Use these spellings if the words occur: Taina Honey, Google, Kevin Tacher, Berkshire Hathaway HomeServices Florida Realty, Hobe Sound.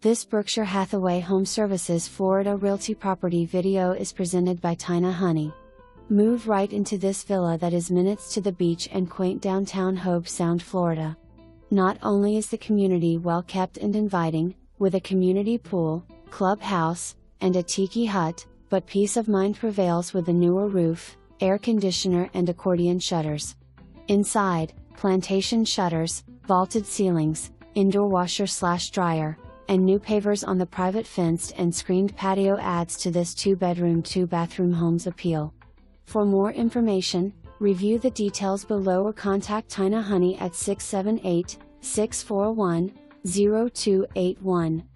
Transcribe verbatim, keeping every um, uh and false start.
This Berkshire Hathaway HomeServices Florida Realty property video is presented by Taina Honey. Move right into this villa that is minutes to the beach and quaint downtown Hobe Sound, Florida. Not only is the community well kept and inviting, with a community pool, clubhouse, and a tiki hut, but peace of mind prevails with a newer roof, air conditioner and accordion shutters. Inside, plantation shutters, vaulted ceilings, indoor washer/dryer, and new pavers on the private fenced and screened patio adds to this two-bedroom, two-bathroom home's appeal. For more information, review the details below or contact Taina Honey at six seven eight, six four one, zero two eight one.